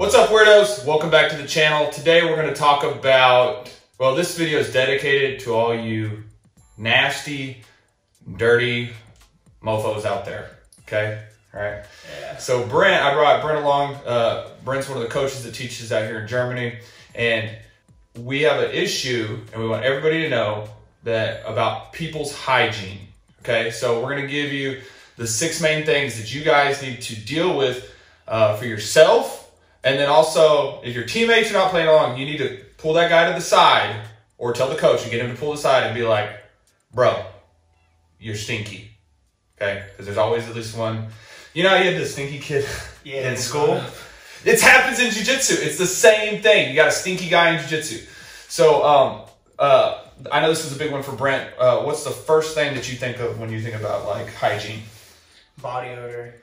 What's up, weirdos? Welcome back to the channel. Today we're going to talk about, well, this video is dedicated to all you nasty, dirty mofos out there. Okay? All right. Yeah. So Brent, I brought Brent along. Brent's one of the coaches that teaches out here in Germany, and we have an issue, and we want everybody to know that about people's hygiene. Okay? So we're going to give you the six main things that you guys need to deal with for yourself. And then also, if your teammates are not playing along, you need to pull that guy to the side or tell the coach and get him to pull the side and be like, bro, you're stinky. Okay? Because there's always at least one. You know, you had the stinky kid in school. It happens in jiu-jitsu. It's the same thing. You got a stinky guy in jiu-jitsu. So I know this is a big one for Brent. What's the first thing that you think of when you think about, like, hygiene? Body odor.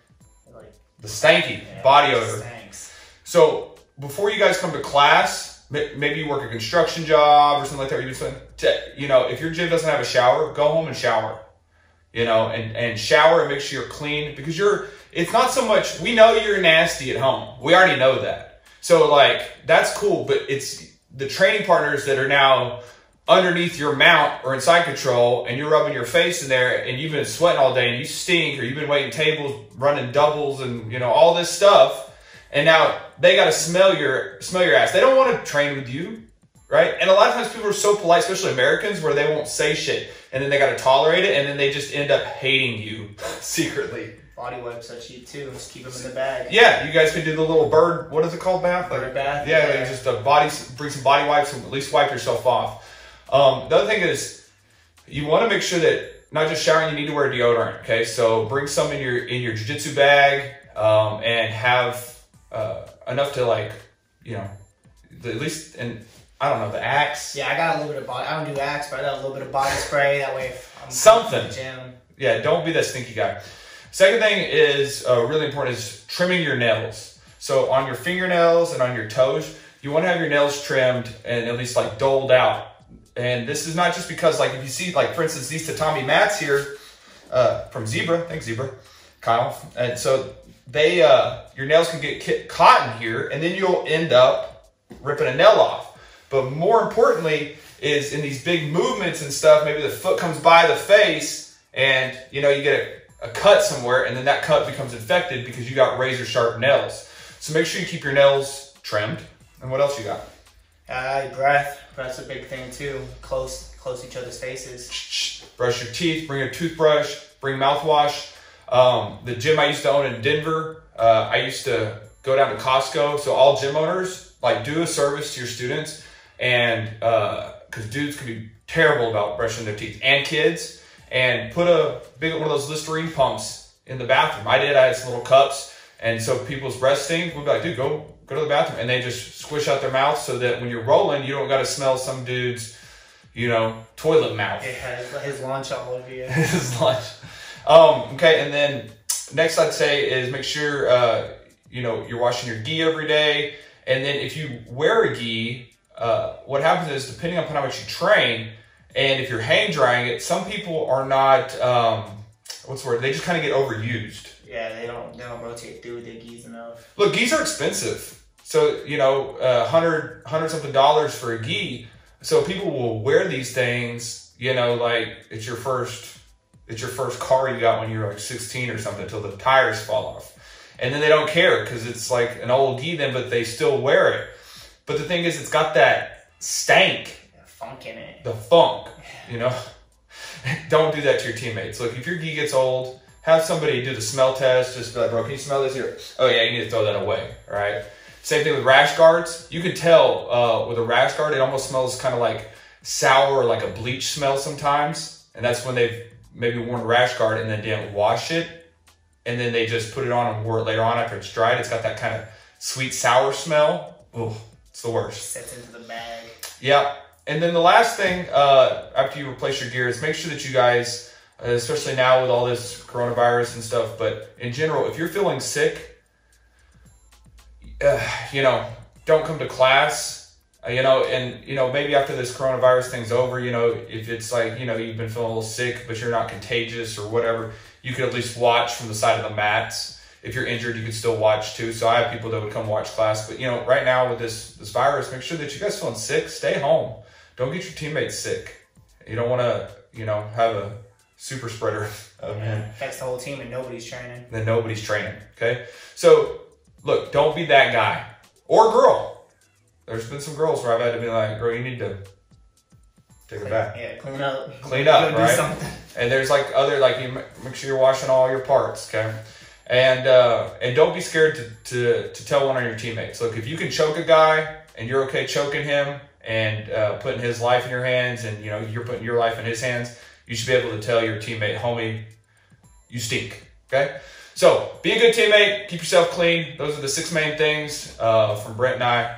Like, the stanky. Yeah, body odor. Stinks. So before you guys come to class, maybe you work a construction job or something like that. Or you if your gym doesn't have a shower, go home and shower. You know, and shower and make sure you're clean, because it's not so much, we know you're nasty at home. We already know that. So, like, that's cool, but it's the training partners that are now underneath your mount or inside control, and you're rubbing your face in there, and you've been sweating all day, and you stink, or you've been waiting tables, running doubles, and, you know, all this stuff. And now they got to smell your ass. They don't want to train with you, right? And a lot of times people are so polite, especially Americans, where they won't say shit, and then they got to tolerate it, and then they just end up hating you secretly. Body wipes are cheap too. Just keep them in the bag. Yeah, you guys can do the little bird. What is it called? Bath. Bird bath. Yeah, yeah. Just bring some body wipes and at least wipe yourself off. The other thing is, you want to make sure that not just showering, you need to wear deodorant. Okay, so bring some in your jiu-jitsu bag, and have enough to, like, you know, at least, and I don't know, the Axe. Yeah, I got a little bit of body. I don't do Axe, but I got a little bit of body spray. That way, if I'm something. In the gym. Yeah, don't be that stinky guy. Second thing is really important is trimming your nails. So on your fingernails and on your toes, you want to have your nails trimmed and at least, like, doled out. And this is not just because, like, if you see, like, for instance, these tatami mats here from Zebra. Thanks, Zebra. Kyle. And so your nails can get caught in here, and then you'll end up ripping a nail off. But more importantly is in these big movements and stuff, maybe the foot comes by the face, and, you know, you get a cut somewhere, and then that cut becomes infected because you got razor sharp nails. So make sure you keep your nails trimmed. And what else you got? Breath. Breath's a big thing too. Close each other's faces. Brush your teeth. Bring a toothbrush. Bring mouthwash. The gym I used to own in Denver, I used to go down to Costco. So all gym owners, like, do a service to your students, and because dudes can be terrible about brushing their teeth, and kids, and put a big one of those Listerine pumps in the bathroom. I had some little cups, and so people's breath stink. We'd be like, dude, go to the bathroom, and they just squish out their mouth so that when you're rolling, you don't got to smell some dude's, you know, toilet mouth. It has his lunch all over you. His lunch. Okay, and then next I'd say is make sure, you know, you're washing your gi every day. And then if you wear a gi, what happens is, depending upon how much you train, and if you're hang drying it, some people are not, what's the word? They just kind of get overused. Yeah, they don't rotate through their gis enough. Look, gis are expensive. So, you know, $100 something for a gi. So people will wear these things, you know, like it's your first car you got when you're like 16 or something, until the tires fall off. And then they don't care because it's like an old gi then, but they still wear it. But the thing is, it's got that stank. The funk in it. The funk, you know. Don't do that to your teammates. Look, if your gi gets old, have somebody do the smell test. Just be like, bro, can you smell this here? Oh yeah, you need to throw that away, all right? Same thing with rash guards. You can tell with a rash guard, it almost smells kind of like sour, or like a bleach smell sometimes. And that's when they've maybe worn a rash guard and then didn't wash it, and then they just put it on and wore it later on after it's dried. It's got that kind of sweet sour smell. Ooh, it's the worst. Sets into the bag. Yeah. And then the last thing after you replace your gear is make sure that you guys, especially now with all this coronavirus and stuff, but in general, if you're feeling sick, you know, don't come to class. You know, and, you know, maybe after this coronavirus thing's over, you know, if it's like, you know, you've been feeling a little sick, but you're not contagious or whatever, you could at least watch from the side of the mats. if you're injured, you can still watch too. So I have people that would come watch class. But, you know, right now with this virus, make sure that you guys feeling sick, stay home. Don't get your teammates sick. You don't want to, you know, have a super spreader. Affects the whole team and nobody's training. Then nobody's training, okay? So, look, don't be that guy or girl. There's been some girls where I've had to be like, girl, you need to take it back. Yeah, clean up. Clean up, right? And there's like other, like, you make sure you're washing all your parts, okay? And don't be scared to tell one of your teammates. Look, if you can choke a guy and you're okay choking him and putting his life in your hands, and you know you're putting your life in his hands, you should be able to tell your teammate, homie, you stink. Okay? So be a good teammate. Keep yourself clean. Those are the 6 main things from Brent and I,